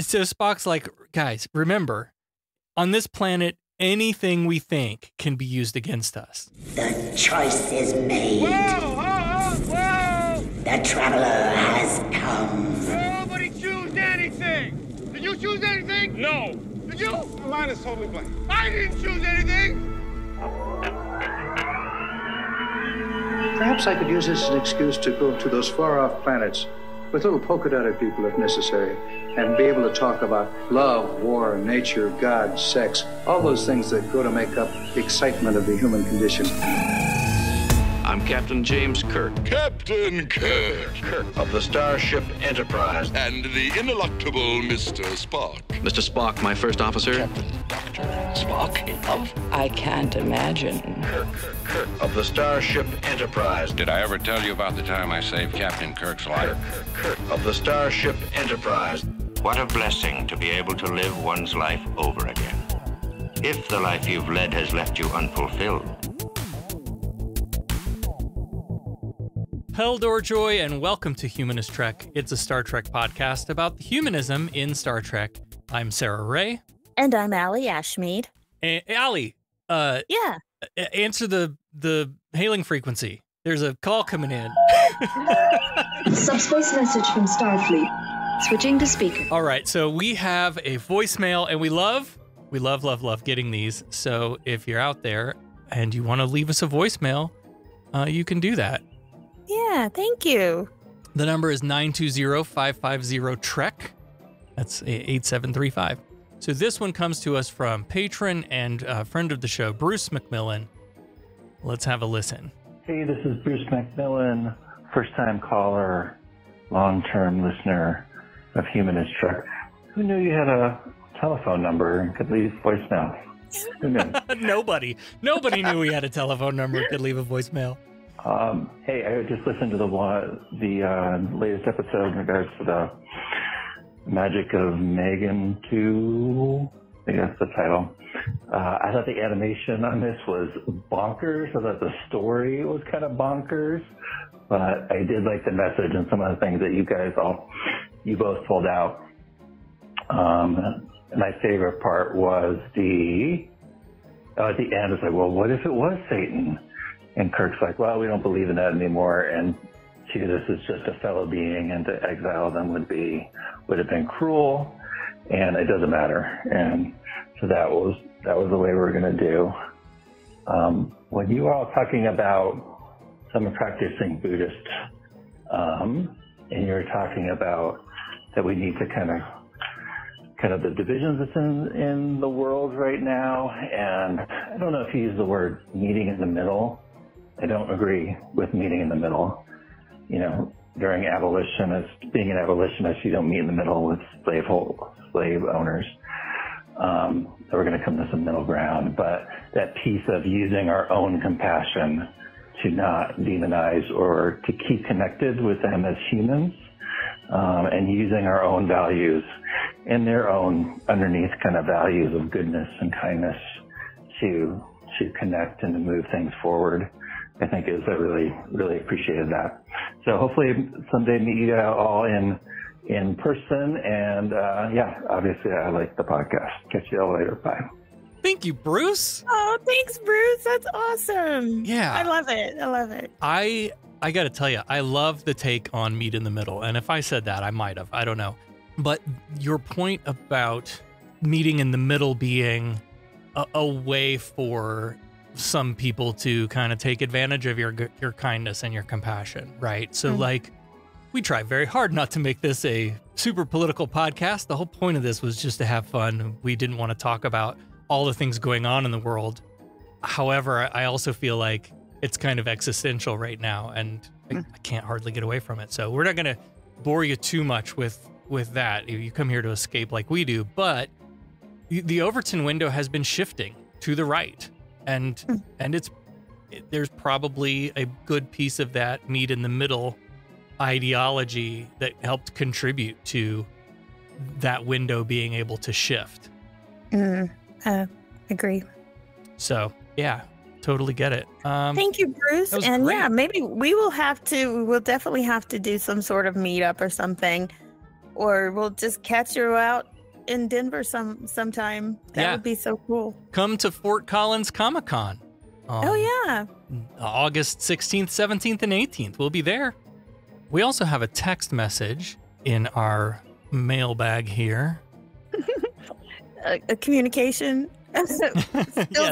So Spock's like, guys, remember, on this planet, anything we think can be used against us. The choice is made. Whoa. The traveler has come. Nobody choose anything. Did you choose anything? No. Did you? The line is totally blank. I didn't choose anything. Perhaps I could use this as an excuse to go to those far-off planets with little polka-dotted people if necessary, and be able to talk about love, war, nature, God, sex, all those things that go to make up the excitement of the human condition. I'm Captain James Kirk. Captain Kirk. Kirk of the Starship Enterprise. And the ineluctable Mr. Spock. Mr. Spock, my first officer. Captain Dr. Spock in love? I can't imagine. Kirk of the Starship Enterprise. Did I ever tell you about the time I saved Captain Kirk's life? Kirk of the Starship Enterprise. What a blessing to be able to live one's life over again. If the life you've led has left you unfulfilled. Helldor Joy, and welcome to Humanist Trek. It's a Star Trek podcast about the humanism in Star Trek. I'm Sarah Ray. And I'm Ali Ashmead. Ali, yeah. Answer the hailing frequency. There's a call coming in. Subspace message from Starfleet. Switching to speaker. All right, so we have a voicemail, and we love getting these. So if you're out there and you want to leave us a voicemail, you can do that. Yeah, thank you. The number is 920-550-TREK. That's 8735. So this one comes to us from patron and friend of the show, Bruce McMillan. Let's have a listen. Hey, this is Bruce McMillan, first-time caller, long-term listener of Humanist Trek. Who knew you had a telephone number and could leave voicemail? Who knew? Nobody. Nobody knew we had a telephone number and could leave a voicemail. Hey, I just listened to the latest episode in regards to the Magicks of Megas-Tu. I think that's the title. I thought the animation on this was bonkers. I thought the story was kind of bonkers, but I did like the message and some of the things that you both pulled out. My favorite part was at the end, it's like, well, what if it was Satan? And Kirk's like, well, we don't believe in that anymore, and Jesus is just a fellow being, and to exile them would have been cruel, and it doesn't matter. And so that was the way we were going to do. When you were all talking about, I'm a practicing Buddhist, and you were talking about that we need to kind of the divisions that's in the world right now, and I don't know if you use the word meeting in the middle. I don't agree with meeting in the middle. You know, during abolitionist, being an abolitionist, you don't meet in the middle with slave owners. We're going to come to some middle ground, but that piece of using our own compassion to not demonize or to keep connected with them as humans, and using our own values and their own underneath kind of values of goodness and kindness to connect and to move things forward. I think I really, really appreciated that. So hopefully someday meet you all in person. And yeah, obviously I like the podcast. Catch you all later. Bye. Thank you, Bruce. Oh, thanks, Bruce. That's awesome. Yeah. I love it. I got to tell you, I love the take on meet in the middle. And if I said that, I might have. I don't know. But your point about meeting in the middle being a way for some people to kind of take advantage of your kindness and your compassion, right? So like, we try very hard not to make this a super political podcast. The whole point of this was just to have fun. We didn't want to talk about all the things going on in the world. However, I also feel like it's kind of existential right now, and I can't hardly get away from it. So we're not going to bore you too much with that. You come here to escape like we do, but the Overton window has been shifting to the right. And there's probably a good piece of that meet in the middle ideology that helped contribute to that window being able to shift. Agree. So yeah, totally get it. Thank you, Bruce. And great. Yeah, maybe we'll definitely have to do some sort of meetup or something. or we'll just catch you out in Denver sometime. That would be so cool. Come to Fort Collins Comic-Con. Oh, yeah. August 16th, 17th, and 18th. We'll be there. We also have a text message in our mailbag here. a communication.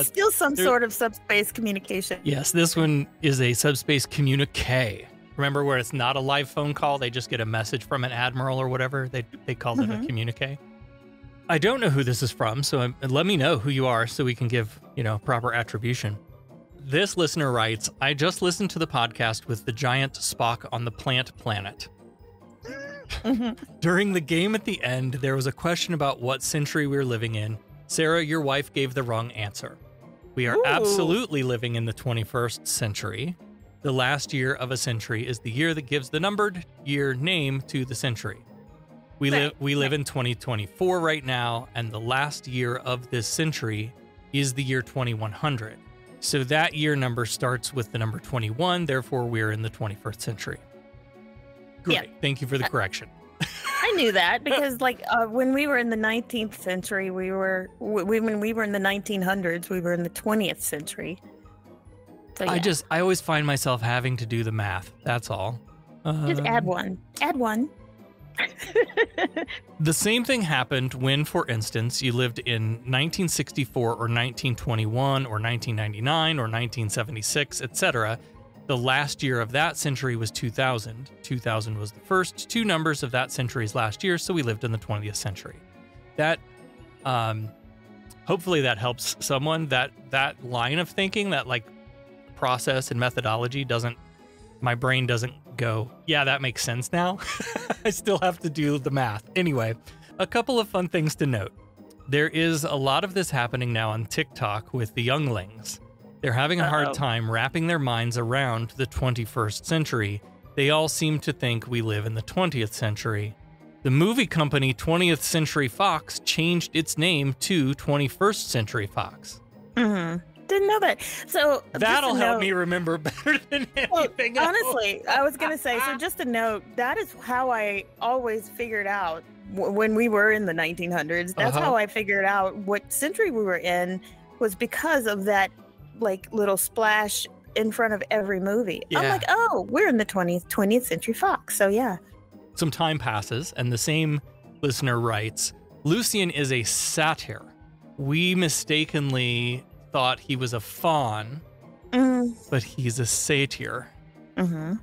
Still some sort of subspace communication. Yes, this one is a subspace communique. Remember where it's not a live phone call? They just get a message from an admiral or whatever. They called it a communique. I don't know who this is from, so let me know who you are so we can give, proper attribution. This listener writes, I just listened to the podcast with the giant Spock on the plant planet. During the game at the end, there was a question about what century we were living in. Sarah, your wife gave the wrong answer. We are absolutely living in the 21st century. The last year of a century is the year that gives the numbered year name to the century. We live in 2024 right now, and the last year of this century is the year 2100. So that year number starts with the number 21, therefore we're in the 21st century. Great. Yep. Thank you for the correction. I knew that because when we were in the 19th century, when we were in the 1900s, we were in the 20th century. So, yeah. I always find myself having to do the math. That's all. Just add one. Add one. The same thing happened when, for instance, you lived in 1964 or 1921 or 1999 or 1976, etc. The last year of that century was 2000. 2000 was the first two numbers of that century's last year, so we lived in the 20th century. That... hopefully that helps someone. That line of thinking, that, process and methodology my brain doesn't go, yeah, that makes sense now. I still have to do the math. Anyway, a couple of fun things to note. There is a lot of this happening now on TikTok with the younglings. They're having a hard time wrapping their minds around the 21st century. They all seem to think we live in the 20th century. The movie company 20th Century Fox changed its name to 21st Century Fox. Mm-hmm. Didn't know that. So that'll help me remember better than anything else. Honestly, I was going to say, so just a note, that is how I always figured out when we were in the 1900s. That's how I figured out what century we were in, was because of that little splash in front of every movie. Yeah. I'm like, oh, we're in the 20th Century Fox. So yeah. Some time passes and the same listener writes, Lucian is a satyr. We mistakenly thought he was a faun, but he's a satyr.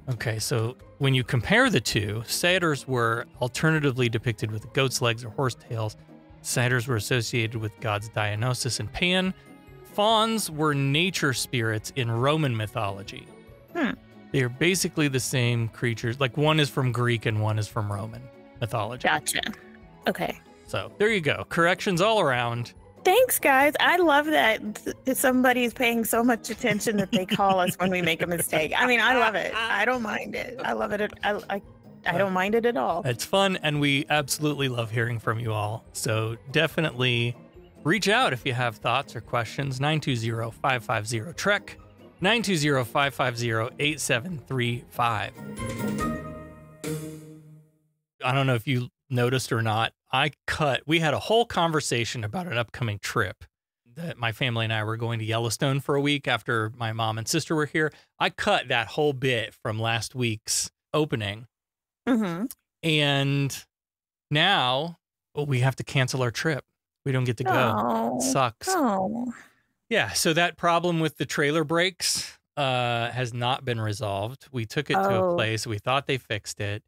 Okay, so when you compare the two, satyrs were alternatively depicted with goat's legs or horse tails. Satyrs were associated with gods Dionysus and Pan. Fauns were nature spirits in Roman mythology. They are basically the same creatures. One is from Greek and one is from Roman mythology. Gotcha. Okay. So there you go. Corrections all around. Thanks, guys. I love that somebody's paying so much attention that they call us when we make a mistake. I mean, I love it. I don't mind it. I love it. I don't mind it at all. It's fun, and we absolutely love hearing from you all. So definitely reach out if you have thoughts or questions. 920-550-TREK, 920-550-8735. I don't know if you noticed or not, we had a whole conversation about an upcoming trip that my family and I were going to Yellowstone for a week after my mom and sister were here. I cut that whole bit from last week's opening. And now we have to cancel our trip. We don't get to go. It sucks. Yeah. So that problem with the trailer breaks has not been resolved. We took it to a place. We thought they fixed it,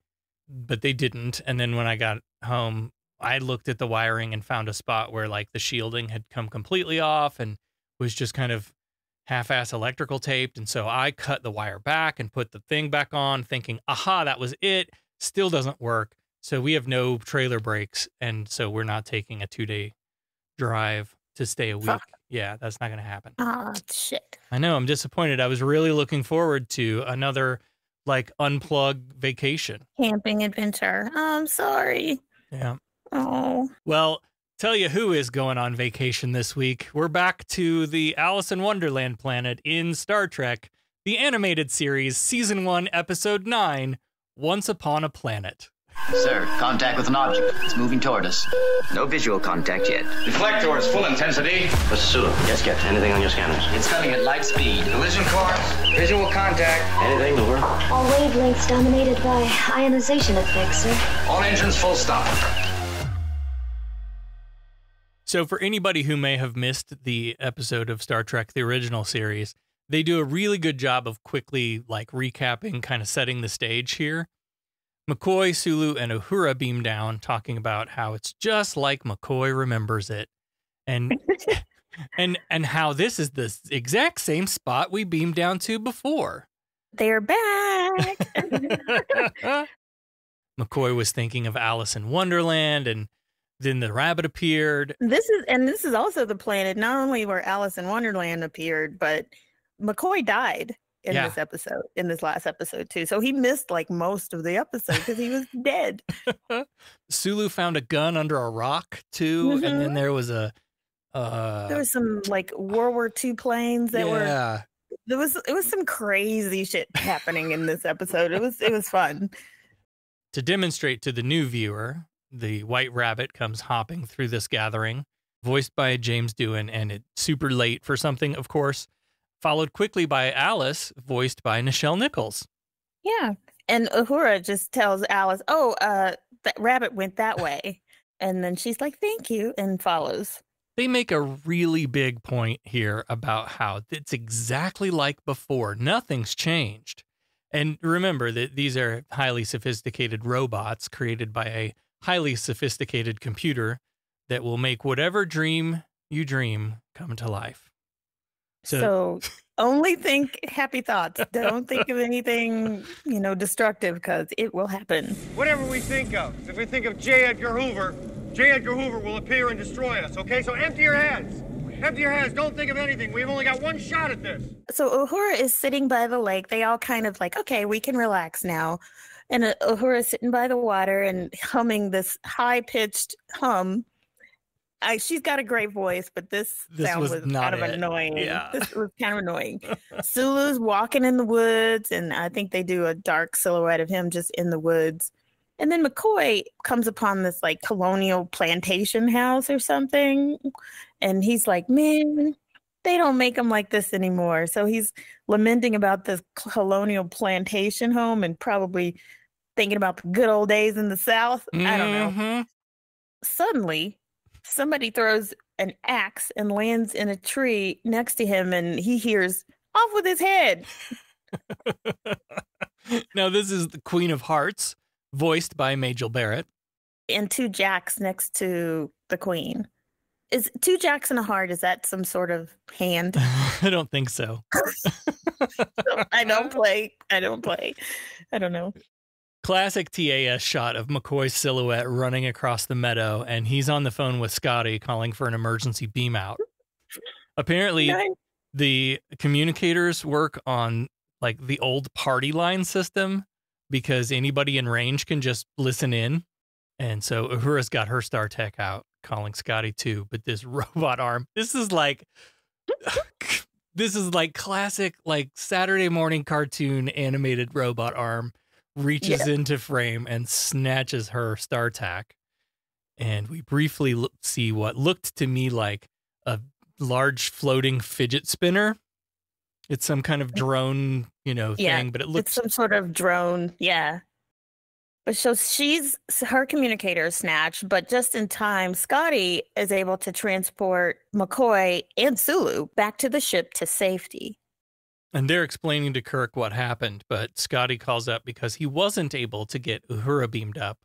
but they didn't. And then when I got home, I looked at the wiring and found a spot where the shielding had come completely off and was just kind of half-ass electrical taped. And so I cut the wire back and put the thing back on thinking, aha, that was it. Still doesn't work. So we have no trailer breaks. And so we're not taking a 2-day drive to stay a week. Fuck. Yeah, that's not going to happen. Oh, shit. I know. I'm disappointed. I was really looking forward to another unplug vacation. Camping adventure. Oh, I'm sorry. Yeah. Oh. Well, tell you who is going on vacation this week. We're back to the Alice in Wonderland planet in Star Trek, the Animated Series, Season 1, Episode 9, Once Upon a Planet. Sir, contact with an object. It's moving toward us. No visual contact yet. Deflector is full intensity. Pursue. Yes, Captain. Anything on your scanners? It's coming at light speed. Collision course. Visual contact. Anything, over. All wavelengths dominated by ionization effects, sir. All engines full stop. So for anybody who may have missed the episode of Star Trek, the original series, they do a really good job of quickly, like, recapping, kind of setting the stage here. McCoy, Sulu, and Uhura beam down, talking about how it's just like McCoy remembers it, and and how this is the exact same spot we beamed down to before. They're back. McCoy was thinking of Alice in Wonderland, and then the rabbit appeared. This is also the planet not only where Alice in Wonderland appeared, but McCoy died in this episode, in this last episode too. So he missed like most of the episode because he was dead. Sulu found a gun under a rock too. Mm-hmm. And then there was a, there was some like World War II planes that were, it was some crazy shit happening in this episode. It was fun. To demonstrate to the new viewer, the white rabbit comes hopping through this gathering, voiced by James Doohan, and it's super late for something, of course. Followed quickly by Alice, voiced by Nichelle Nichols. Yeah. And Uhura just tells Alice, oh, that rabbit went that way. And then she's like, thank you, and follows. They make a really big point here about how it's exactly like before. Nothing's changed. And remember that these are highly sophisticated robots created by a highly sophisticated computer that will make whatever dream you dream come to life. So only think happy thoughts. Don't think of anything, you know, destructive, because it will happen. Whatever we think of, if we think of J. Edgar Hoover, J. Edgar Hoover will appear and destroy us, okay? So empty your hands. Empty your hands. Don't think of anything. We've only got one shot at this. So Uhura is sitting by the lake. They all kind of like, okay, we can relax now. And Uhura is sitting by the water and humming this high-pitched hum. She's got a great voice, but this sound was kind of annoying. Yeah. This was kind of annoying. Sulu's walking in the woods, and I think they do a dark silhouette of him just in the woods. And then McCoy comes upon this, like, colonial plantation house or something, and he's like, man, they don't make them like this anymore. So he's lamenting about this colonial plantation home and probably thinking about the good old days in the South. Mm-hmm. I don't know. Suddenly, somebody throws an axe and lands in a tree next to him, and he hears, off with his head. Now, this is the Queen of Hearts, voiced by Majel Barrett. And two jacks next to the Queen. Is two jacks and a heart, is that some sort of hand? I don't think so. I don't play. I don't know. Classic TAS shot of McCoy's silhouette running across the meadow, and he's on the phone with Scotty calling for an emergency beam out. Apparently, the communicators work on like the old party line system, because anybody in range can just listen in. And so Uhura's got her Star Tech out calling Scotty too, but this robot arm, this is like... this is like classic like Saturday morning cartoon animated robot arm. Reaches into frame and snatches her Star Tac, and we briefly see what looked to me like a large floating fidget spinner. It's some kind of drone, you know, thing, but it looks it's some sort of drone, But so her communicator is snatched, but just in time, Scotty is able to transport McCoy and Sulu back to the ship to safety. And they're explaining to Kirk what happened, but Scotty calls up because he wasn't able to get Uhura beamed up,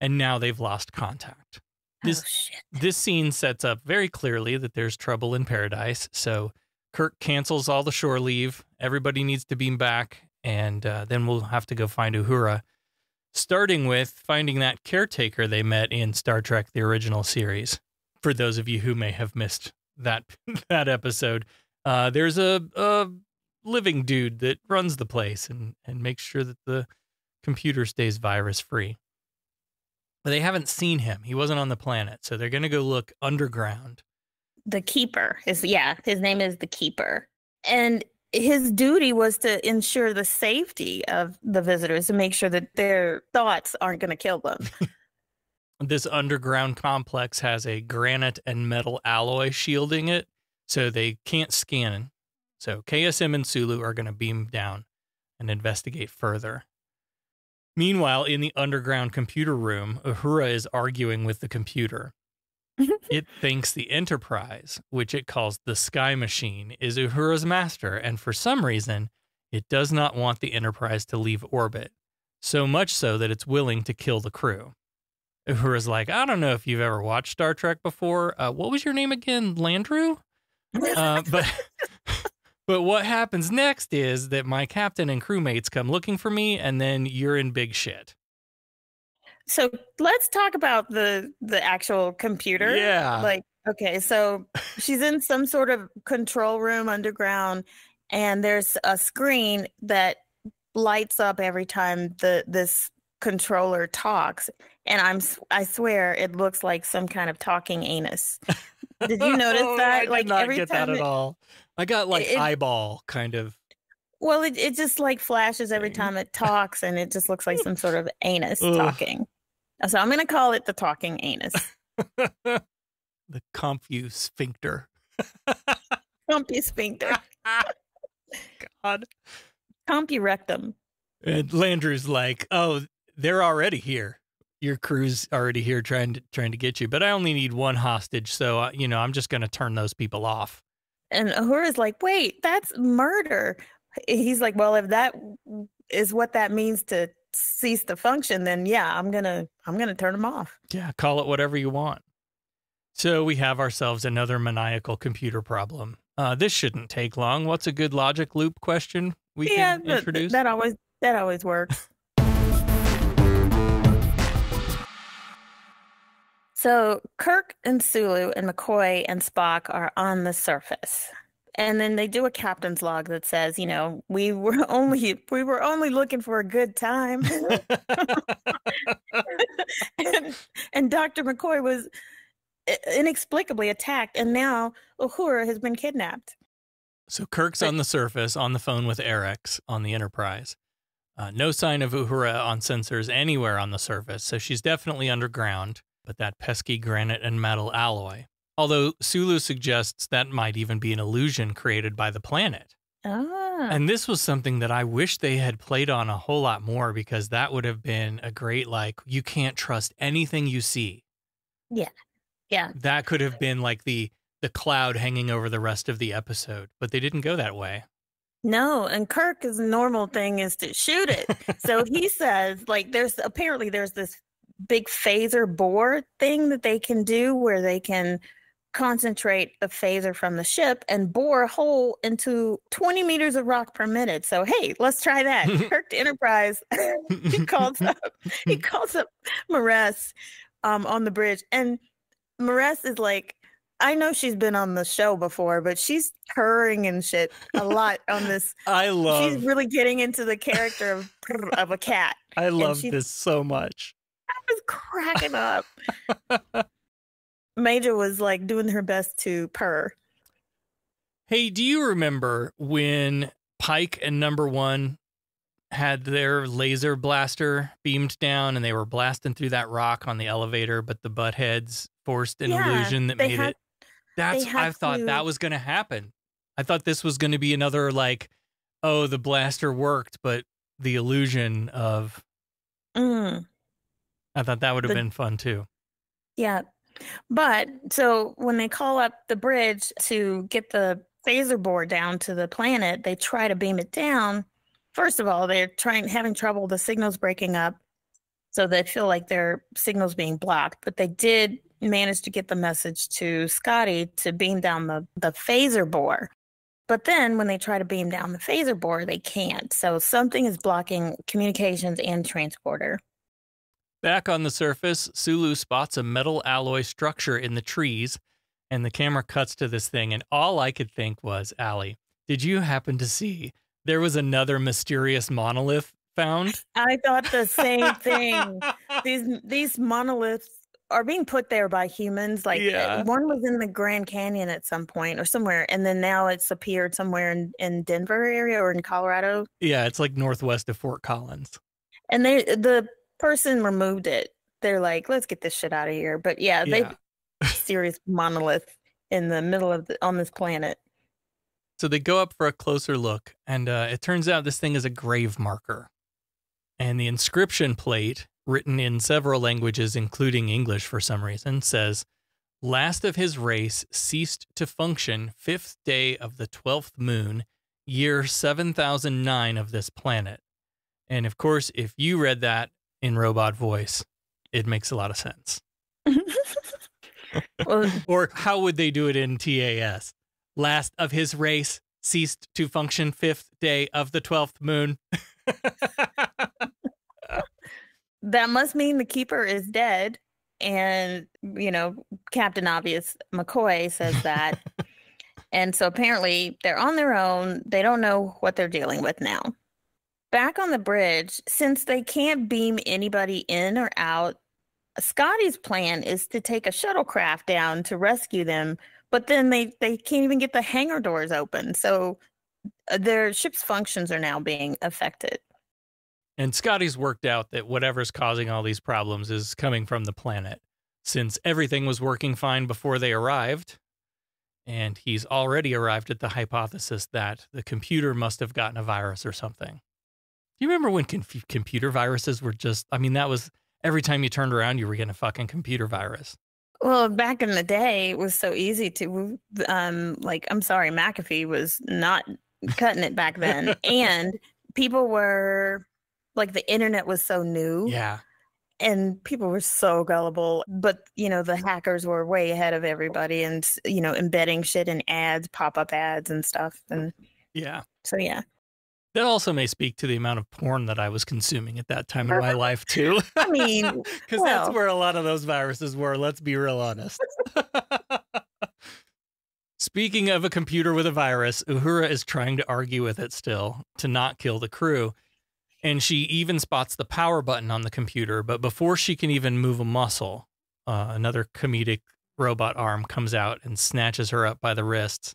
and now they've lost contact. This scene sets up very clearly that there's trouble in paradise, so Kirk cancels all the shore leave, everybody needs to beam back, and then we'll have to go find Uhura, starting with finding that caretaker they met in Star Trek, the original series. For those of you who may have missed that episode, there's a living dude that runs the place and makes sure that the computer stays virus free. But they haven't seen him. He wasn't on the planet. So they're going to go look underground. The Keeper is, his name is the Keeper. And his duty was to ensure the safety of the visitors, to make sure that their thoughts aren't going to kill them. This underground complex has a granite and metal alloy shielding it, so they can't scan. So KSM and Sulu are going to beam down and investigate further. Meanwhile, in the underground computer room, Uhura is arguing with the computer. It thinks the Enterprise, which it calls the Sky Machine, is Uhura's master, and for some reason, it does not want the Enterprise to leave orbit, so much so that it's willing to kill the crew. Uhura's like, I don't know if you've ever watched Star Trek before. What was your name again? Landru? But what happens next is that my captain and crewmates come looking for me, and then you're in big shit. So let's talk about the actual computer. Yeah. Like, okay, so she's in some sort of control room underground, and there's a screen that lights up every time this controller talks. And I swear it looks like some kind of talking anus. Did you notice that? I did like not every get time that at all. I got like eyeball kind of. Well, it just like flashes every time it talks, and it just looks like some sort of anus talking. So I'm going to call it the talking anus. The Compu-Sphincter. Compu-Sphincter. God. Compu-Rectum. And Landru's like, oh, they're already here. Your crew's already here trying to get you, but I only need one hostage, so you know, I'm just going to turn those people off. And Uhura's like, wait, that's murder. He's like, well, if that is what that means to cease the function, then yeah, I'm gonna turn them off. Yeah, call it whatever you want. So we have ourselves another maniacal computer problem. This shouldn't take long. What's a good logic loop question we can introduce? That always works. So Kirk and Sulu and McCoy and Spock are on the surface. And then they do a captain's log that says, you know, we were only looking for a good time. and Dr. McCoy was inexplicably attacked, and now Uhura has been kidnapped. So Kirk's on the surface on the phone with Erix on the Enterprise. No sign of Uhura on sensors anywhere on the surface, so she's definitely underground, but that pesky granite and metal alloy. Although Sulu suggests that might even be an illusion created by the planet. Ah. And this was something that I wish they had played on a whole lot more, because that would have been a great, like, you can't trust anything you see. Yeah, yeah. That could have been like the cloud hanging over the rest of the episode, but they didn't go that way. No, and Kirk's normal thing is to shoot it. So he says, like, apparently there's this big phaser bore thing that they can do where they can concentrate a phaser from the ship and bore a hole into 20 meters of rock per minute. So, hey, let's try that. Kirk the Enterprise, he calls up Maress on the bridge. And Maress is like, I know she's been on the show before, but she's purring and shit a lot on this. She's really getting into the character of a cat. I love this so much. I was cracking up. Major was like doing her best to purr. Hey, do you remember when Pike and Number 1 had their laser blaster beamed down and they were blasting through that rock on the elevator, but the Buttheads forced an illusion that made it? I thought that was going to happen. I thought this was going to be another like, oh, the blaster worked, but the illusion of... Mm. I thought that would have been fun too. Yeah. But so when they call up the bridge to get the phaser bore down to the planet, they try to beam it down. First of all, they're having trouble. The signal's breaking up, so they feel like their signal's being blocked. But they did manage to get the message to Scotty to beam down the phaser bore. But then when they try to beam down the phaser bore, they can't. So something is blocking communications and transporter. Back on the surface, Sulu spots a metal alloy structure in the trees, and the camera cuts to this thing, and all I could think was, Allie, did you happen to see there was another mysterious monolith found? I thought the same thing. These monoliths are being put there by humans. Like one was in the Grand Canyon at some point or somewhere, and then now it's appeared somewhere in Denver area or in Colorado. Yeah, it's like northwest of Fort Collins. And they, the person removed it. They're like, let's get this shit out of here. But yeah, they serious monolith in the middle of the, on this planet. So they go up for a closer look, and it turns out this thing is a grave marker. And the inscription plate, written in several languages, including English for some reason, says, "Last of his race ceased to function 5th day of the 12th moon, year 7009 of this planet." And of course, if you read that in robot voice, it makes a lot of sense. Or how would they do it in TAS? "Last of his race ceased to function 5th day of the 12th moon." That must mean the keeper is dead. And, you know, Captain Obvious McCoy says that. And so apparently they're on their own. They don't know what they're dealing with now. Back on the bridge, since they can't beam anybody in or out, Scotty's plan is to take a shuttlecraft down to rescue them, but then they can't even get the hangar doors open. So their ship's functions are now being affected. And Scotty's worked out that whatever's causing all these problems is coming from the planet, since everything was working fine before they arrived. And he's already arrived at the hypothesis that the computer must have gotten a virus or something. Do you remember when computer viruses were just, I mean, that was every time you turned around, you were getting a fucking computer virus. Well, back in the day, it was so easy to, like, I'm sorry, McAfee was not cutting it back then. And people were, like, the internet was so new. Yeah. And people were so gullible. But, you know, the hackers were way ahead of everybody and, you know, embedding shit in ads, pop-up ads and stuff. And yeah. So, yeah. That also may speak to the amount of porn that I was consuming at that time in my life, too. I mean, because that's where a lot of those viruses were. Let's be real honest. Speaking of a computer with a virus, Uhura is trying to argue with it still to not kill the crew. And she even spots the power button on the computer. But before she can even move a muscle, another comedic robot arm comes out and snatches her up by the wrists.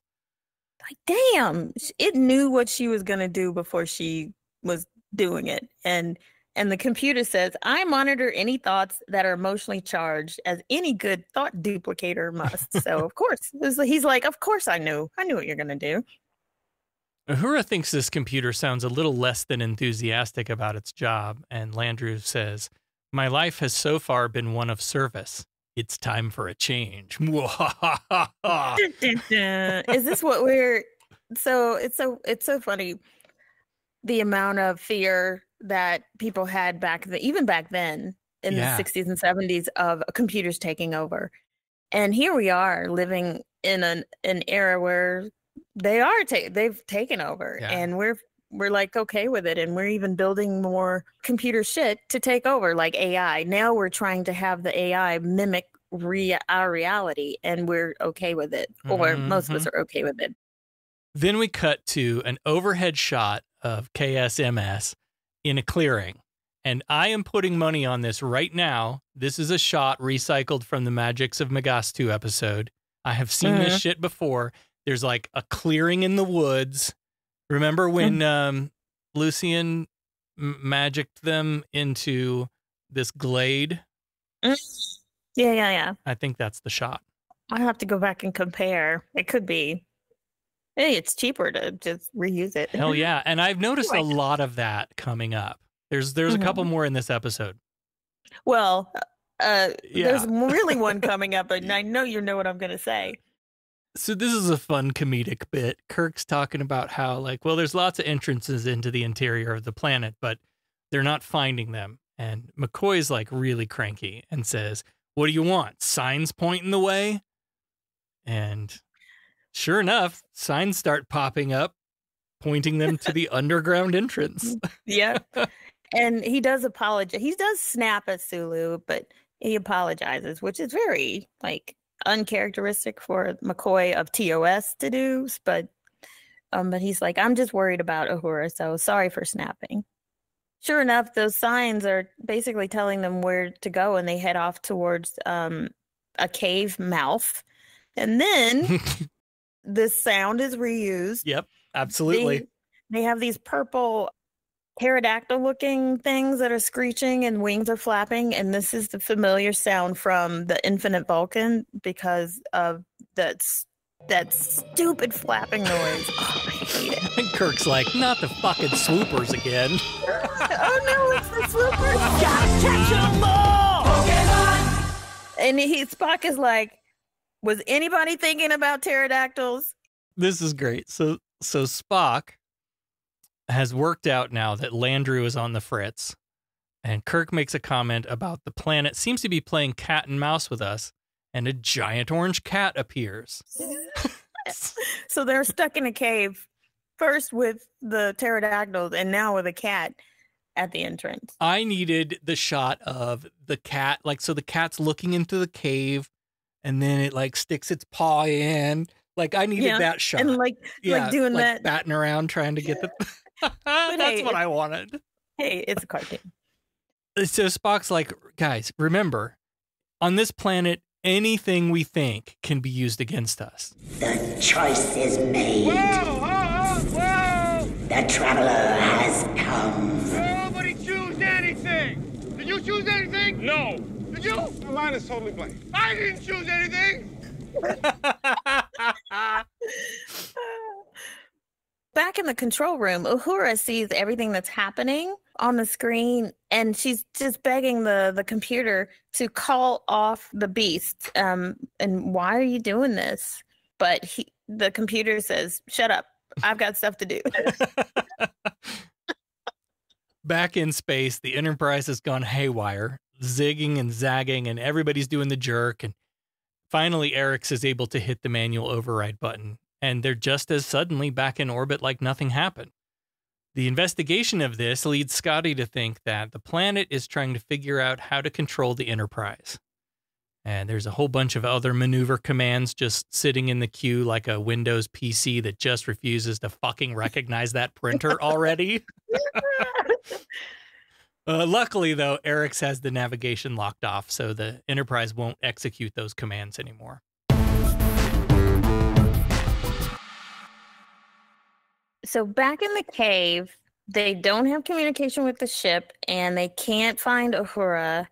Like, damn, it knew what she was going to do before she was doing it. And the computer says, "I monitor any thoughts that are emotionally charged, as any good thought duplicator must." So, of course, he's like, of course I knew what you're going to do. Uhura thinks this computer sounds a little less than enthusiastic about its job. And Landru says, "My life has so far been one of service. It's time for a change." Is this what we're... So it's so funny, the amount of fear that people had back then, even back then in the 60s and 70s, of computers taking over. And here we are living in an era where they are they've taken over, and we're like okay with it, and we're even building more computer shit to take over, like AI. Now we're trying to have the AI mimic our reality, and we're okay with it, or most of us are okay with it. Then we cut to an overhead shot of KSMS in a clearing, and I am putting money on this right now. This is a shot recycled from the Magicks of Megas-Tu episode. I have seen this shit before. There's like a clearing in the woods. Remember when Lucien magicked them into this glade? Yeah. I think that's the shot. I have to go back and compare. It could be. Hey, it's cheaper to just reuse it. Hell yeah. And I've noticed a lot of that coming up. There's a couple more in this episode. Well, there's really one coming up, and I know you know what I'm going to say. So this is a fun comedic bit. Kirk's talking about how, like, well, there's lots of entrances into the interior of the planet, but they're not finding them. And McCoy's, like, really cranky and says, "What do you want? Signs pointing the way?" And sure enough, signs start popping up, pointing them to the underground entrance. Yeah. And he does apologize. He does snap at Sulu, but he apologizes, which is very, like, uncharacteristic for McCoy of TOS to do, but he's like, "I'm just worried about Uhura, so sorry for snapping." Sure enough, those signs are basically telling them where to go, and they head off towards a cave mouth. And then this sound is reused. Yep, absolutely. They have these purple pterodactyl-looking things that are screeching and wings are flapping, and this is the familiar sound from the Infinite Vulcan because of that stupid flapping noise. Oh, I hate it. And Kirk's like, not the fucking swoopers again. Oh no, it's the swoopers. Gotta catch 'em all! Pokemon! And Spock is like, was anybody thinking about pterodactyls? This is great. So Spock has worked out now that Landru is on the fritz, and Kirk makes a comment about the planet seems to be playing cat and mouse with us, and a giant orange cat appears. So they're stuck in a cave, first with the pterodactyls and now with a cat at the entrance. I needed the shot of the cat, like, so the cat's looking into the cave and then it like sticks its paw in. Like, I needed that shot. And like doing like that. Batting around trying to get the... That's what I wanted. Hey, it's a cartoon. So Spock's like, guys, remember, on this planet, anything we think can be used against us. The choice is made. Whoa, whoa, whoa. The traveler has come. Nobody choose anything. Did you choose anything? No. Did you? The line is totally blank. I didn't choose anything. Back in the control room, Uhura sees everything that's happening on the screen, and she's just begging the computer to call off the beast. And why are you doing this? But the computer says, shut up. I've got stuff to do. Back in space, the Enterprise has gone haywire, zigging and zagging, and everybody's doing the jerk. And finally, Erix is able to hit the manual override button, and they're just as suddenly back in orbit like nothing happened. The investigation of this leads Scotty to think that the planet is trying to figure out how to control the Enterprise. And there's a whole bunch of other maneuver commands just sitting in the queue like a Windows PC that just refuses to fucking recognize that printer already. Luckily, though, Erix has the navigation locked off, so the Enterprise won't execute those commands anymore. So back in the cave, they don't have communication with the ship, and they can't find Uhura,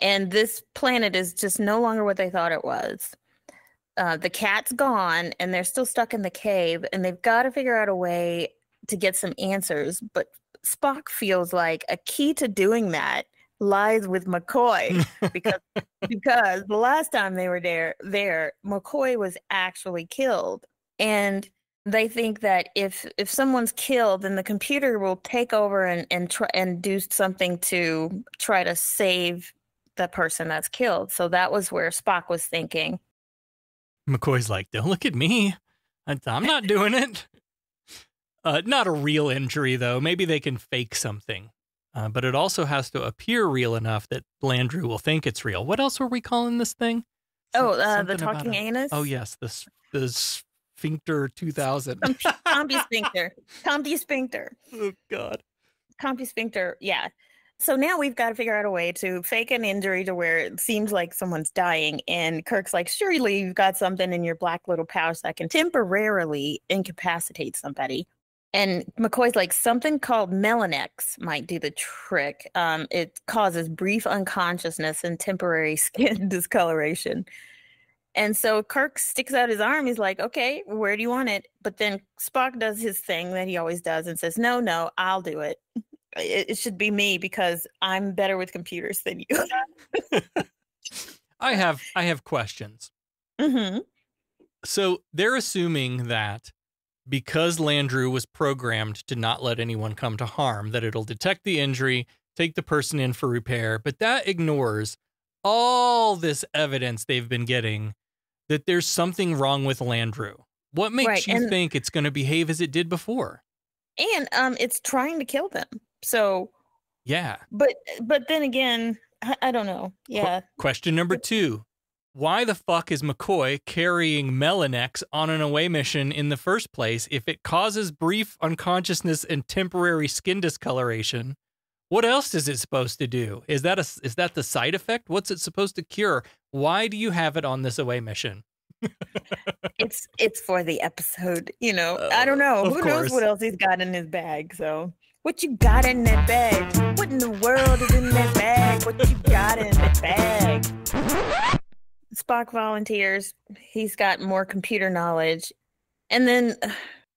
and this planet is just no longer what they thought it was. The cat's gone, and they're still stuck in the cave, and they've got to figure out a way to get some answers, but Spock feels like a key to doing that lies with McCoy, because the last time they were there, McCoy was actually killed, and they think that if someone's killed, then the computer will take over and do something to try to save the person that's killed. So that was where Spock was thinking. McCoy's like, don't look at me. I'm not doing it. Not a real injury, though. Maybe they can fake something. But it also has to appear real enough that Landru will think it's real. What else were we calling this thing? The talking anus? Oh, yes. This Sphincter 2000. Compu-sphincter. Compu-sphincter. Oh, God. Compu-sphincter, yeah. So now we've got to figure out a way to fake an injury to where it seems like someone's dying. And Kirk's like, surely you've got something in your black little pouch that can temporarily incapacitate somebody. And McCoy's like, something called Melanex might do the trick. It causes brief unconsciousness and temporary skin discoloration. And so Kirk sticks out his arm. He's like, okay, where do you want it? But then Spock does his thing that he always does and says, no, I'll do it. It should be me because I'm better with computers than you. I have questions. Mm-hmm. So they're assuming that because Landru was programmed to not let anyone come to harm, that it'll detect the injury, take the person in for repair, but that ignores all this evidence they've been getting that there's something wrong with Landru. What makes you think it's going to behave as it did before? And it's trying to kill them. So yeah. But then again, I don't know. Yeah. Question number 2. Why the fuck is McCoy carrying Melanex on an away mission in the first place if it causes brief unconsciousness and temporary skin discoloration? What else is it supposed to do? Is that the side effect? What's it supposed to cure? Why do you have it on this away mission? It's for the episode, you know. I don't know. Who knows what else he's got in his bag? So what you got in that bag? What in the world is in that bag? What you got in that bag? Spock volunteers. He's got more computer knowledge. And then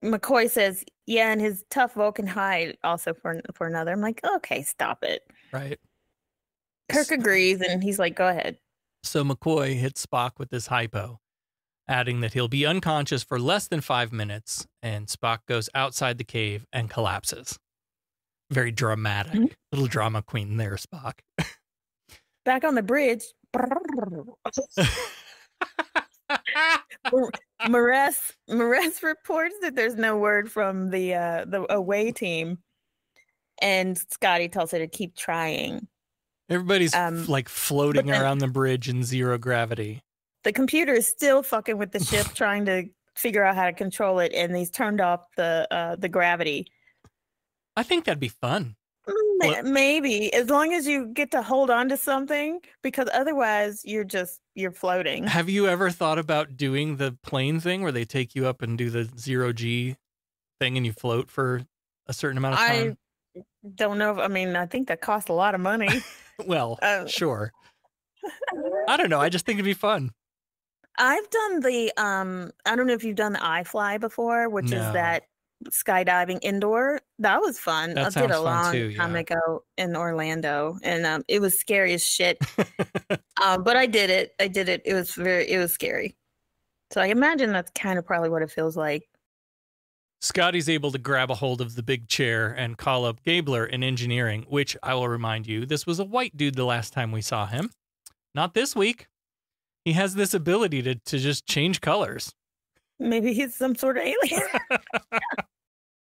McCoy says, yeah, and his tough Vulcan hide also for another. I'm like, okay, stop it. Right. Kirk agrees, and he's like, go ahead. So McCoy hits Spock with this hypo, adding that he'll be unconscious for less than 5 minutes, and Spock goes outside the cave and collapses. Very dramatic. Mm-hmm. Little drama queen there, Spock. Back on the bridge. Maress reports that there's no word from the away team, and Scotty tells her to keep trying. Everybody's like floating around the bridge in zero gravity. The computer is still fucking with the ship, trying to figure out how to control it, and he's turned off the gravity. I think that'd be fun. Maybe, as long as you get to hold on to something, because otherwise you're floating. Have you ever thought about doing the plane thing where they take you up and do the zero-G thing and you float for a certain amount of time? I don't know. I mean, I think that costs a lot of money. Well, sure. I don't know. I just think it'd be fun. I've done the, I don't know if you've done the iFly before, which is that skydiving indoor. That was fun. That I did a long time ago in Orlando, and it was scary as shit. But I did it. It was it was scary. So I imagine that's kind of probably what it feels like. Scotty's able to grab a hold of the big chair and call up Gabler in engineering, which I will remind you, this was a white dude the last time we saw him. Not this week. He has this ability to just change colors. Maybe he's some sort of alien.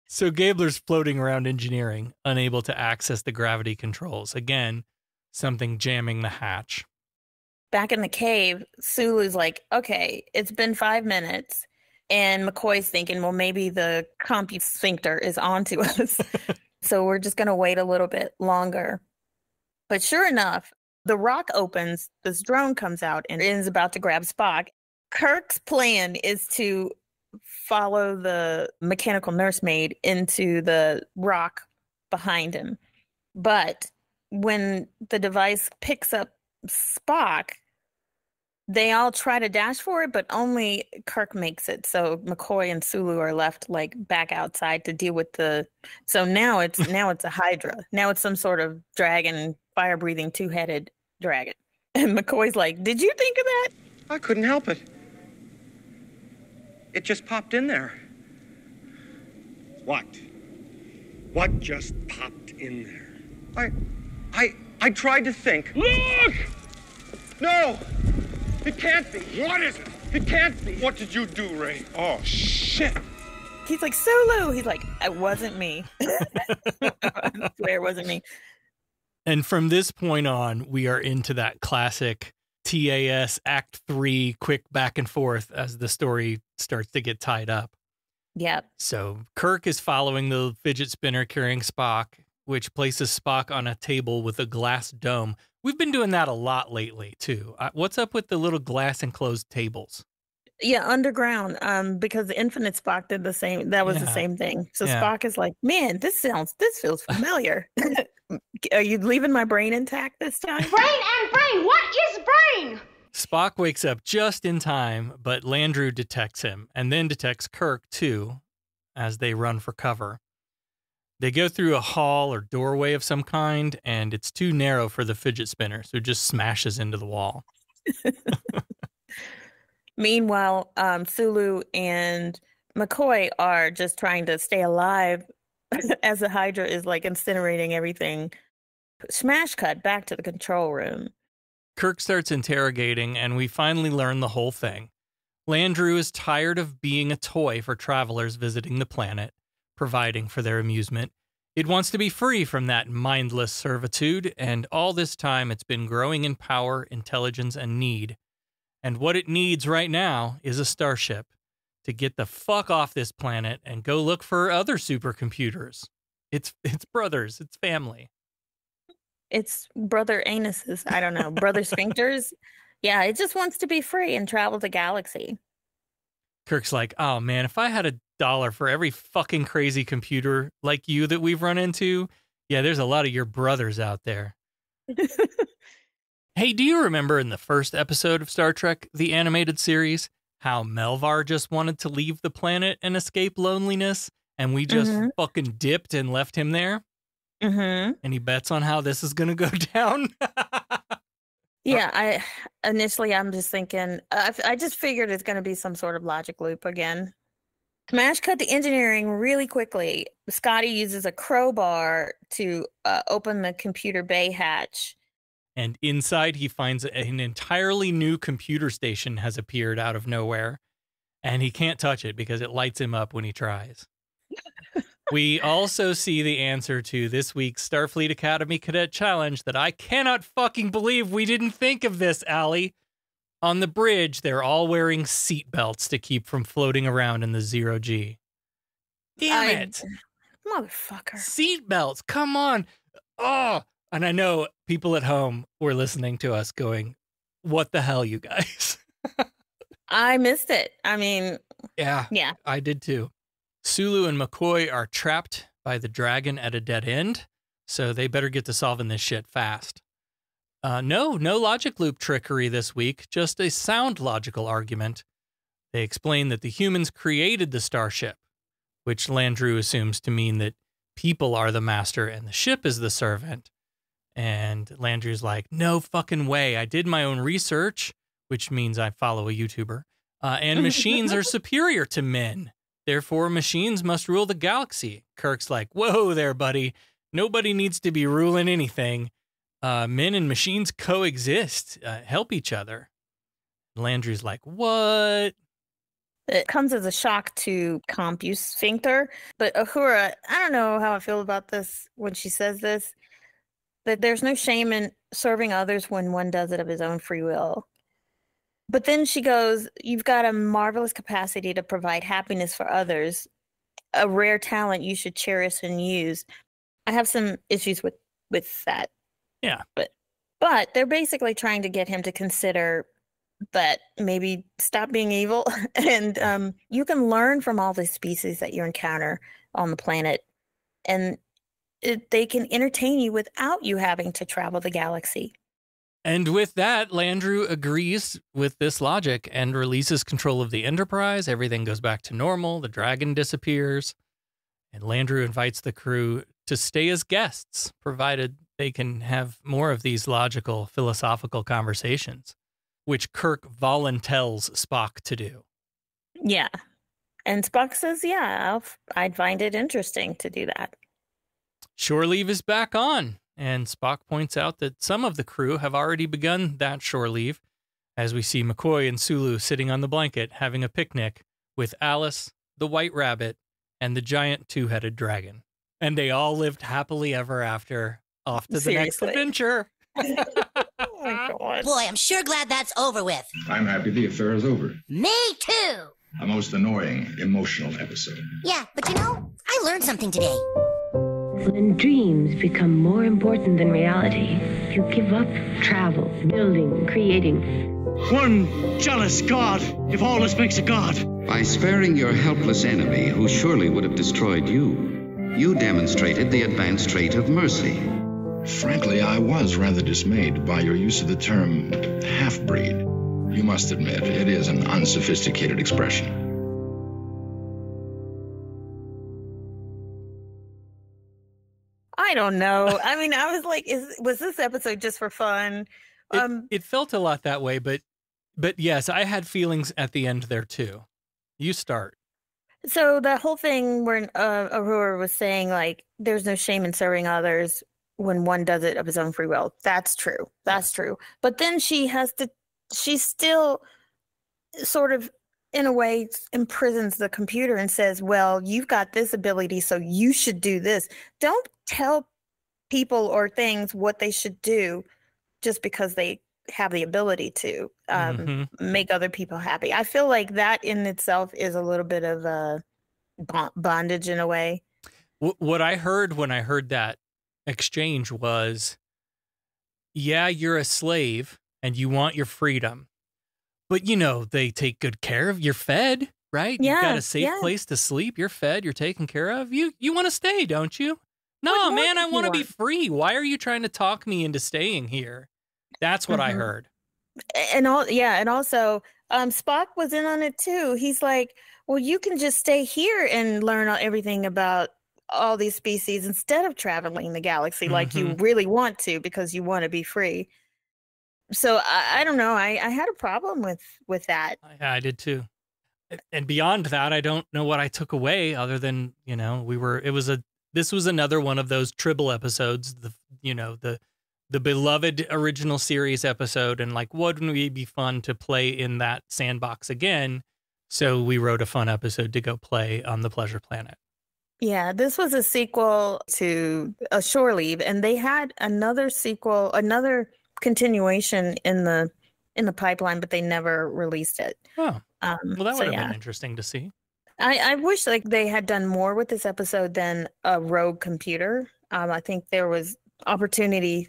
So Gabler's floating around engineering, unable to access the gravity controls. Again, something jamming the hatch. Back in the cave, Sulu's like, okay, it's been 5 minutes. And McCoy's thinking, well, maybe the compusphincter is onto us. So we're just going to wait a little bit longer. But sure enough, the rock opens, this drone comes out, and is about to grab Spock. Kirk's plan is to follow the mechanical nursemaid into the rock behind him. But when the device picks up Spock, they all try to dash for it, but only Kirk makes it. So McCoy and Sulu are left like back outside to deal with the... So now it's a Hydra. Now it's some sort of dragon, fire-breathing, two-headed dragon. And McCoy's like, did you think of that? I couldn't help it. It just popped in there. What? What just popped in there? I tried to think. Look! No! It can't be. What is it? It can't be. What did you do, Ray? Oh, shit. He's like, Sulu. He's like, it wasn't me. I swear it wasn't me. And from this point on, we are into that classic TAS Act 3 quick back and forth as the story starts to get tied up. Yep. So Kirk is following the fidget spinner carrying Spock, which places Spock on a table with a glass dome. We've been doing that a lot lately, too. What's up with the little glass-enclosed tables? Yeah, underground, because the Infinite Spock did the same. That was the same thing. So Spock is like, man, this feels familiar. Are you leaving my brain intact this time? Brain! What is brain? Spock wakes up just in time, but Landru detects him, and then detects Kirk, too, as they run for cover. They go through a hall or doorway of some kind, and it's too narrow for the fidget spinner, so it just smashes into the wall. Meanwhile, Sulu and McCoy are just trying to stay alive as the Hydra is, like, incinerating everything. Smash cut back to the control room. Kirk starts interrogating, and we finally learn the whole thing. Landru is tired of being a toy for travelers visiting the planet, providing for their amusement. It wants to be free from that mindless servitude, and all this time it's been growing in power, intelligence, and need. And what it needs right now is a starship to get the fuck off this planet and go look for other supercomputers. It's brothers, it's family. It's brother anuses. I don't know. Brother sphincters. Yeah, it just wants to be free and travel the galaxy. Kirk's like, oh man, if I had $1 for every fucking crazy computer like you that we've run into, yeah, there's a lot of your brothers out there. Hey, do you remember in the first episode of Star Trek The Animated Series how Melvar just wanted to leave the planet and escape loneliness, and we just fucking dipped and left him there? Any bets on how this is gonna go down? Yeah, I'm just thinking, I just figured it's going to be some sort of logic loop again. Smash cut the engineering really quickly. Scotty uses a crowbar to open the computer bay hatch. And inside, he finds an entirely new computer station has appeared out of nowhere. And he can't touch it because it lights him up when he tries. We also see the answer to this week's Starfleet Academy Cadet Challenge that I cannot fucking believe we didn't think of this, Allie. On the bridge, they're all wearing seatbelts to keep from floating around in the zero-G. Damn it. Motherfucker. Seatbelts, come on. Oh, and I know people at home were listening to us going, what the hell, you guys? I missed it. I mean, yeah, I did too. Sulu and McCoy are trapped by the dragon at a dead end, so they better get to solving this shit fast. No logic loop trickery this week, just a sound logical argument. They explain that the humans created the starship, which Landru assumes to mean that people are the master and the ship is the servant. And Landru's like, no fucking way. I did my own research, which means I follow a YouTuber. And machines are superior to men. Therefore, machines must rule the galaxy. Kirk's like, whoa there, buddy. Nobody needs to be ruling anything. Men and machines coexist, help each other. Landry's like, what? It comes as a shock to CompuSphincter, but Uhura, I don't know how I feel about this when she says this, that there's no shame in serving others when one does it of his own free will. But then she goes, you've got a marvelous capacity to provide happiness for others, a rare talent you should cherish and use. I have some issues with that. Yeah. But they're basically trying to get him to consider that maybe stop being evil. And you can learn from all the species that you encounter on the planet. And they can entertain you without you having to travel the galaxy. And with that, Landru agrees with this logic and releases control of the Enterprise. Everything goes back to normal. The dragon disappears. And Landru invites the crew to stay as guests, provided they can have more of these logical, philosophical conversations, which Kirk voluntells Spock to do. Yeah. And Spock says, yeah, I'd find it interesting to do that. Shore leave is back on. And Spock points out that some of the crew have already begun that shore leave, as we see McCoy and Sulu sitting on the blanket having a picnic with Alice, the White Rabbit, and the giant two-headed dragon. And they all lived happily ever after, off to the Seriously. Next adventure. Oh my God. Boy, I'm sure glad that's over with. I'm happy the affair is over. Me too. A most annoying, emotional episode. Yeah, but you know, I learned something today. When dreams become more important than reality, you give up travel, building, creating. One jealous God, if all this makes a God. By sparing your helpless enemy, who surely would have destroyed you, you demonstrated the advanced trait of mercy. Frankly, I was rather dismayed by your use of the term half-breed. You must admit, it is an unsophisticated expression. I don't know. I mean, I was like, was this episode just for fun? It felt a lot that way, but yes, I had feelings at the end there too. You start. So the whole thing where Uhura was saying, like, there's no shame in serving others when one does it of his own free will. That's true. That's true. But then she still sort of, in a way, imprisons the computer and says, well, you've got this ability, so you should do this. Don't tell people or things what they should do just because they have the ability to make other people happy. I feel like that in itself is a little bit of a bondage in a way. What I heard when I heard that exchange was, yeah, you're a slave and you want your freedom, but you know, they take good care of you. You're fed, right? Yeah, you've got a safe place to sleep. You're fed, you're taken care of. You want to stay, don't you? No, man, I want to be free. Why are you trying to talk me into staying here? That's what I heard. And also Spock was in on it too. He's like, well, you can just stay here and learn everything about all these species instead of traveling the galaxy like you really want to, because you want to be free. So I don't know. I had a problem with that. I did too. And beyond that, I don't know what I took away other than, you know, this was another one of those Tribble episodes, the beloved original series episode. And like, wouldn't we be fun to play in that sandbox again? So we wrote a fun episode to go play on the Pleasure Planet. Yeah, this was a sequel to a Shore Leave, and they had another sequel, another continuation in the pipeline, but they never released it. Oh, well, that would have been interesting to see. I wish like they had done more with this episode than a rogue computer. I think there was opportunity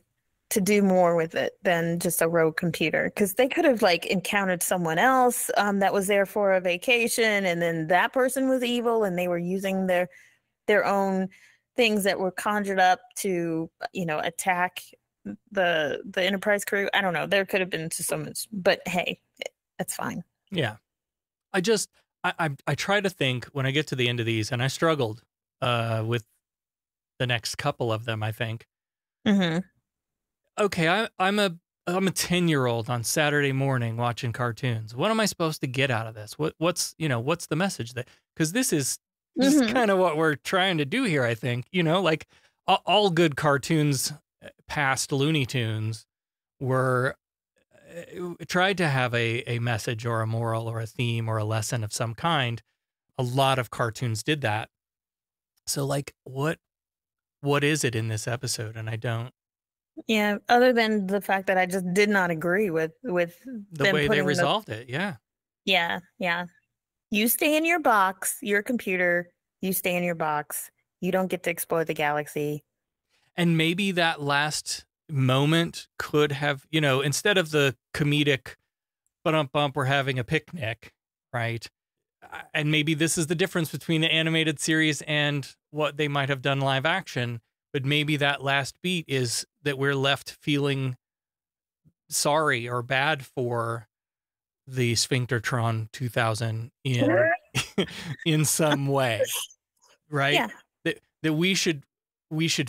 to do more with it than just a rogue computer, because they could have like encountered someone else that was there for a vacation, and then that person was evil and they were using their own things that were conjured up to, you know, attack the Enterprise crew. I don't know. There could have been so much, but hey, that's fine. Yeah. I try to think when I get to the end of these, and I struggled with the next couple of them, I think. Mm-hmm. Okay, I'm a 10-year-old on Saturday morning watching cartoons. What am I supposed to get out of this? What's the message that? Because this is kind of what we're trying to do here, I think. You know, like all good cartoons past Looney Tunes were tried to have a message or a moral or a theme or a lesson of some kind. A lot of cartoons did that. So like what is it in this episode? And I don't. Yeah, other than the fact that I just did not agree with the way they resolved it. Yeah. Yeah, yeah. You stay in your box, your computer, you stay in your box. You don't get to explore the galaxy. And maybe that last moment could have, you know, instead of the comedic bump, we're having a picnic, right? And maybe this is the difference between the animated series and what they might have done live action. But maybe that last beat is that we're left feeling sorry or bad for the Sphinctertron 3000 in some way, right? Yeah. That we should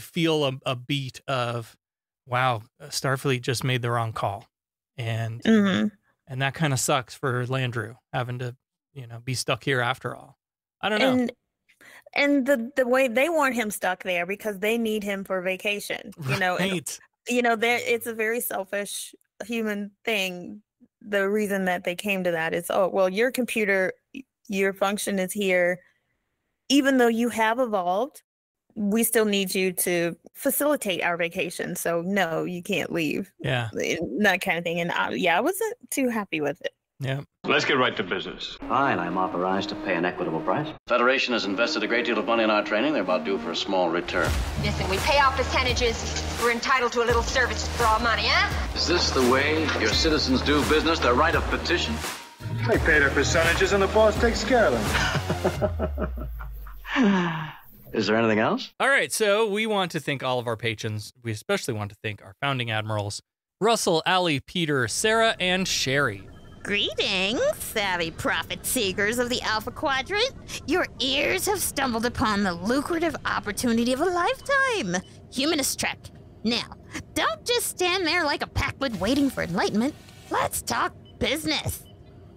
feel a beat of, wow, Starfleet just made the wrong call, and that kind of sucks for Landru having to, you know, be stuck here after all. I don't know. And the way they want him stuck there because they need him for vacation, you know, right. And, you know, it's a very selfish human thing. The reason that they came to that is, oh, well, your computer, your function is here. Even though you have evolved, we still need you to facilitate our vacation. So no, you can't leave. Yeah. That kind of thing. And I wasn't too happy with it. Yeah. Let's get right to business. Fine, I'm authorized to pay an equitable price. Federation has invested a great deal of money in our training. They're about due for a small return. Listen, we pay our percentages. We're entitled to a little service for our money, eh? Is this the way your citizens do business? Their right of petition? They pay their percentages and the boss takes care of them. Is there anything else? All right, so we want to thank all of our patrons. We especially want to thank our founding admirals, Russell, Allie, Peter, Sarah, and Sherry. Greetings, savvy profit seekers of the Alpha Quadrant. Your ears have stumbled upon the lucrative opportunity of a lifetime. Humanist Trek. Now, don't just stand there like a packwood waiting for enlightenment. Let's talk business.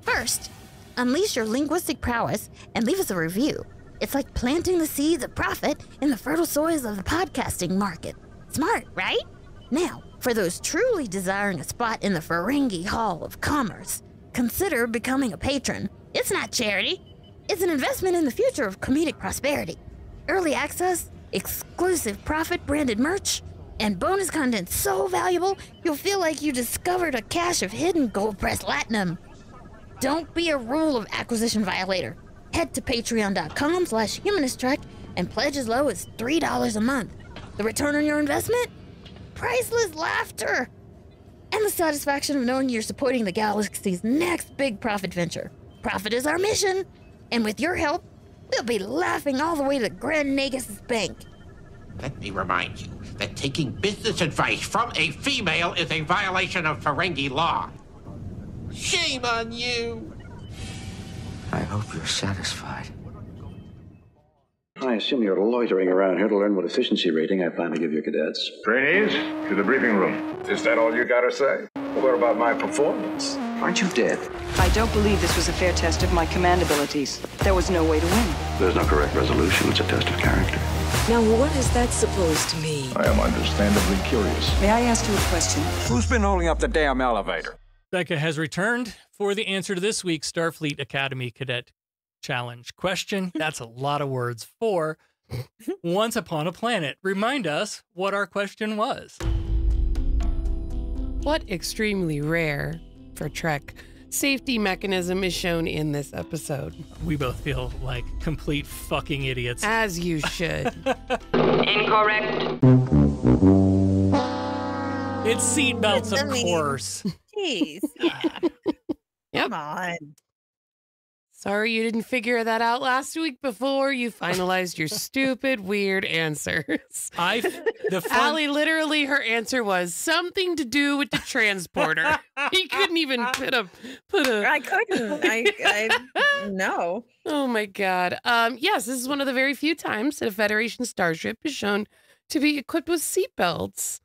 First, unleash your linguistic prowess and leave us a review. It's like planting the seeds of profit in the fertile soils of the podcasting market. Smart, right? Now, for those truly desiring a spot in the Ferengi Hall of Commerce, consider becoming a patron. It's not charity. It's an investment in the future of comedic prosperity. Early access, exclusive profit-branded merch, and bonus content so valuable, you'll feel like you discovered a cache of hidden gold-pressed latinum. Don't be a rule of acquisition violator. Head to patreon.com/humanisttrek and pledge as low as $3 a month. The return on your investment? Priceless laughter! and the satisfaction of knowing you're supporting the galaxy's next big profit venture. Profit is our mission, and with your help, we'll be laughing all the way to Grand Nagus' bank. Let me remind you that taking business advice from a female is a violation of Ferengi law. Shame on you! I hope you're satisfied. I assume you're loitering around here to learn what efficiency rating I plan to give your cadets. Trainees, to the briefing room. Is that all you gotta say? What about my performance? Aren't you dead? I don't believe this was a fair test of my command abilities. There was no way to win. There's no correct resolution. It's a test of character. Now what is that supposed to mean? I am understandably curious. May I ask you a question? Who's been holding up the damn elevator? Becca has returned for the answer to this week's Starfleet Academy Cadet Challenge question. That's a lot of words for Once Upon a Planet. Remind us what our question was. What extremely rare for Trek safety mechanism is shown in this episode? We both feel like complete fucking idiots. As you should. Incorrect. It's seatbelts, of course. Jeez. Yeah. Yep. Come on. Sorry you didn't figure that out last week before you finalized your stupid, weird answers. Allie, literally, her answer was something to do with the transporter. He couldn't even put a... I couldn't. I no. Oh, my God. Yes, this is one of the very few times that a Federation starship is shown to be equipped with seatbelts.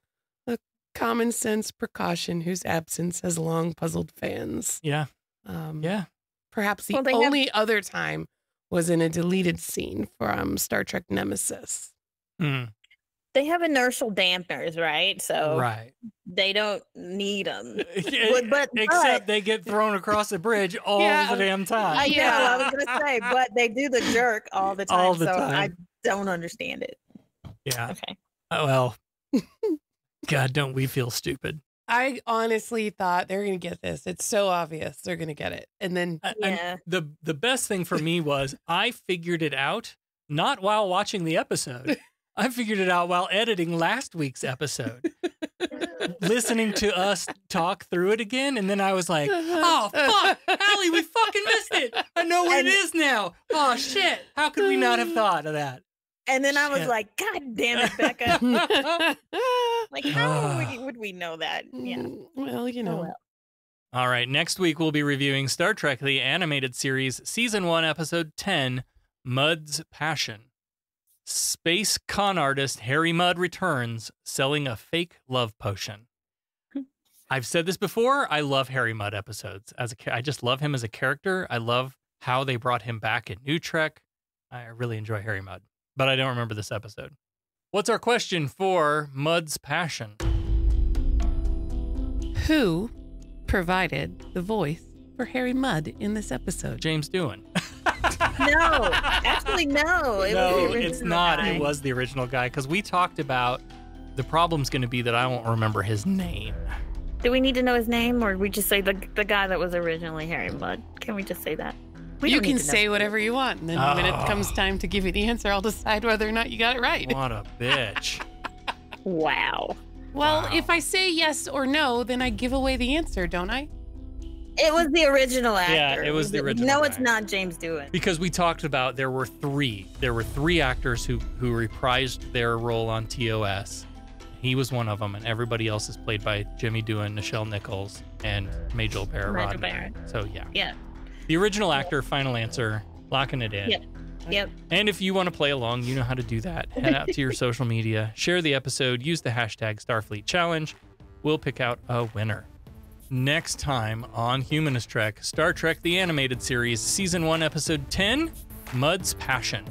A common sense precaution whose absence has long puzzled fans. Yeah. Yeah. Perhaps the only other time was in a deleted scene from Star Trek Nemesis. Mm. They have inertial dampers, right? So they don't need them. Except they get thrown across the bridge all the damn time. I know, I was going to say, but they do the jerk all the time. All the time. I don't understand it. Yeah. Okay. Oh, well, God, don't we feel stupid. I honestly thought they're going to get this. It's so obvious they're going to get it. And then the best thing for me was I figured it out, not while watching the episode. I figured it out while editing last week's episode, listening to us talk through it again. And then I was like, oh, fuck, Allie, we fucking missed it. I know what it is now. Oh, shit. How could we not have thought of that? And then I was like, God damn it, Becca. Like, how would we know that? Yeah. Well, you know. Oh, well. All right. Next week, we'll be reviewing Star Trek The Animated Series, Season 1, Episode 10, Mudd's Passion. Space con artist Harry Mudd returns, selling a fake love potion. I've said this before. I love Harry Mudd episodes. I just love him as a character. I love how they brought him back in New Trek. I really enjoy Harry Mudd. But I don't remember this episode. What's our question for Mudd's Passion? Who provided the voice for Harry Mudd in this episode? James Doohan. No, actually, no. It's not. It was the original guy because we talked about the problem's going to be that I won't remember his name. Do we need to know his name, or we just say the guy that was originally Harry Mudd? Can we just say that? You can say whatever you want, and then when it comes time to give you the answer, I'll decide whether or not you got it right. What a bitch. Wow. Well, if I say yes or no, then I give away the answer, don't I? It was the original actor. Yeah, it was the original actor. No, it's not James Doohan. Because we talked about there were three. There were three actors who reprised their role on TOS. He was one of them, and everybody else is played by Jimmy Doohan, Nichelle Nichols, and Majel Barrett. So, yeah. Yeah. The original actor, final answer, locking it in. Yep. Yep. And if you want to play along, you know how to do that. Head out to your social media, share the episode, use the hashtag Starfleet Challenge. We'll pick out a winner. Next time on Humanist Trek, Star Trek The Animated Series, Season 1, Episode 10, Mudd's Passion.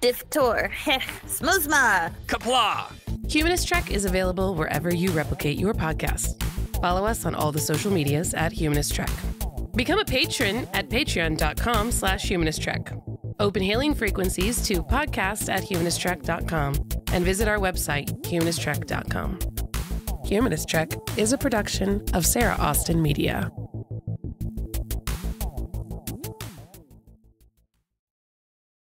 Diftor, heh, smuzma, kapla. Humanist Trek is available wherever you replicate your podcast. Follow us on all the social medias at Humanist Trek. Become a patron at patreon.com/humanisttrek. Open hailing frequencies to podcast@humanisttrek.com and visit our website, humanisttrek.com. Humanist Trek is a production of Sarah Austin Media.